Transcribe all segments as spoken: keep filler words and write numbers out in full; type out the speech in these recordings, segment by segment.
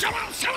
Shalom, shalom! Mm-hmm.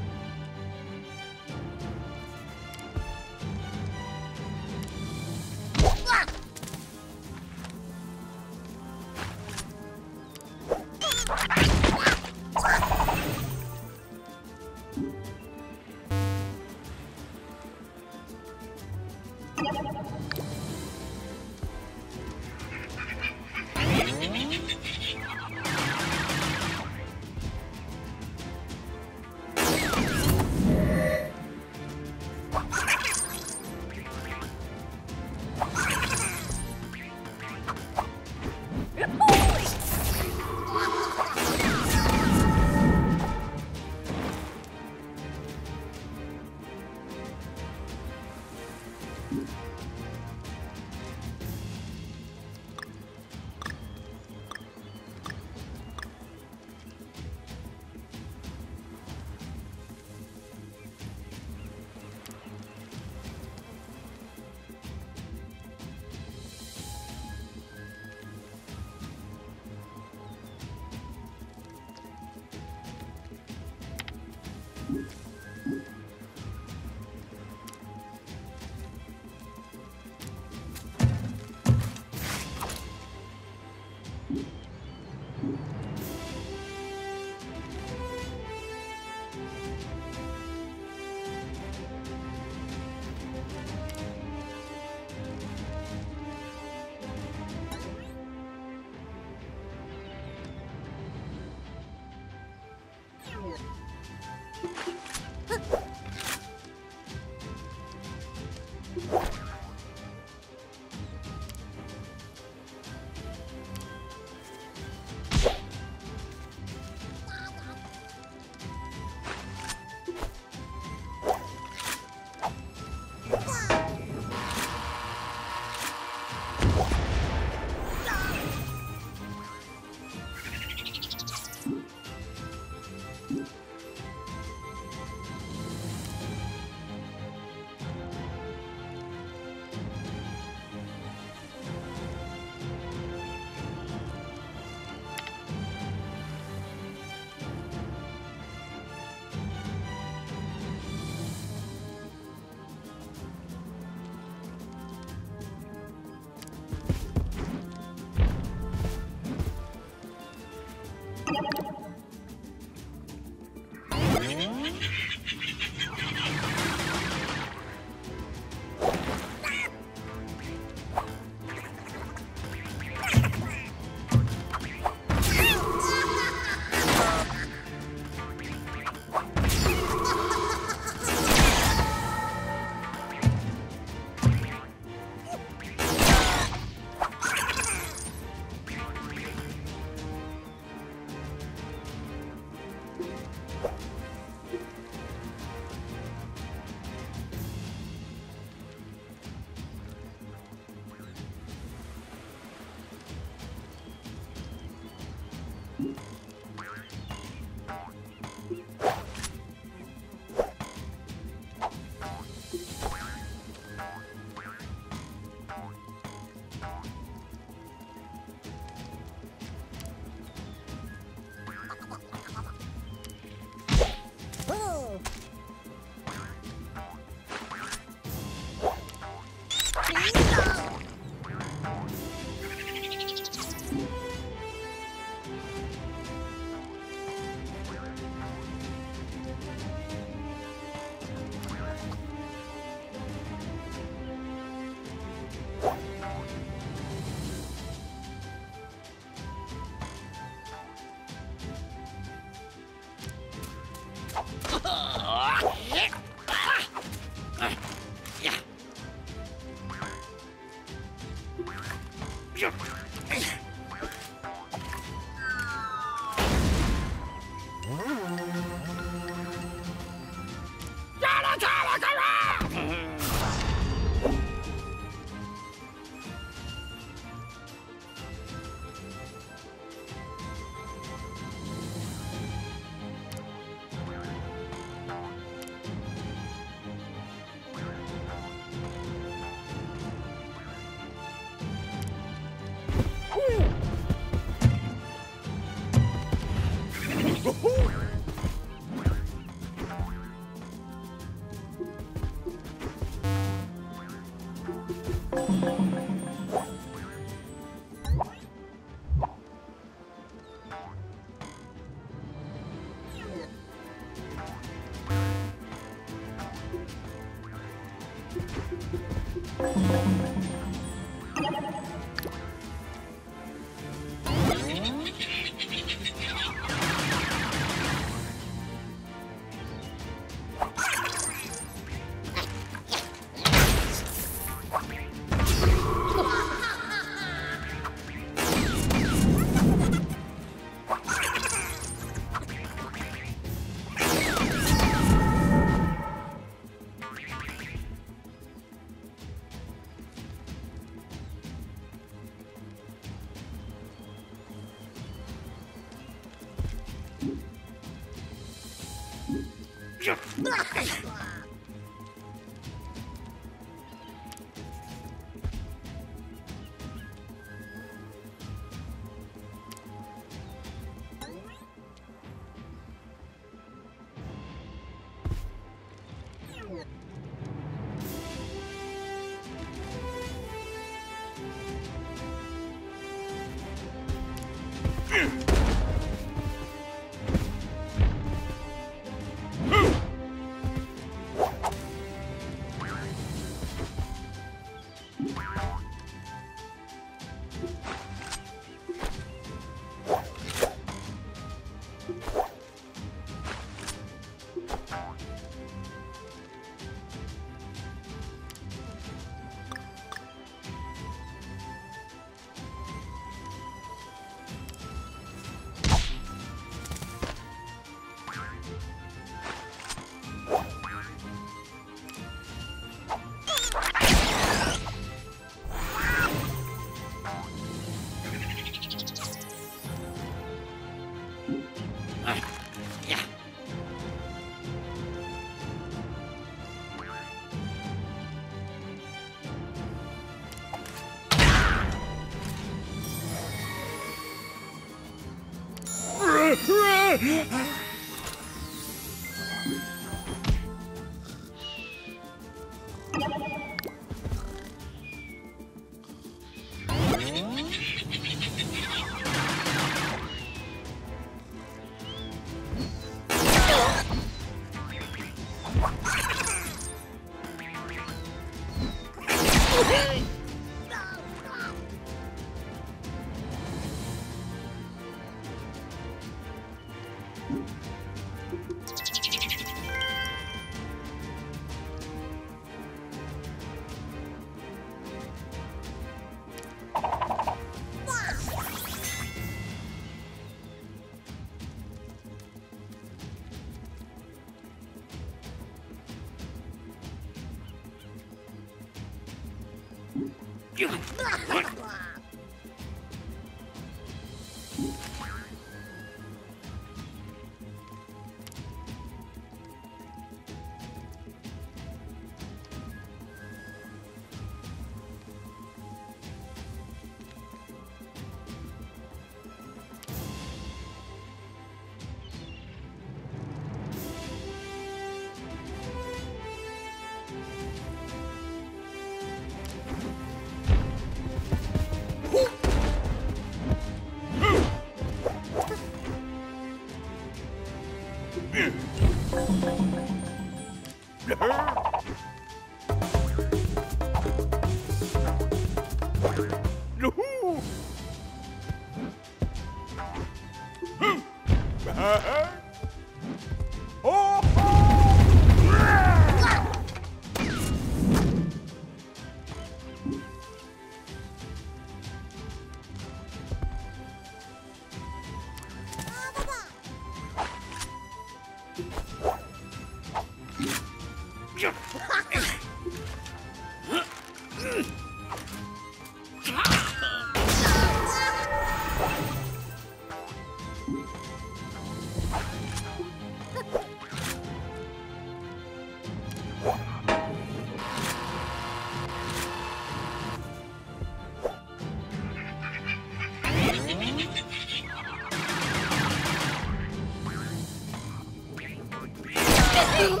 You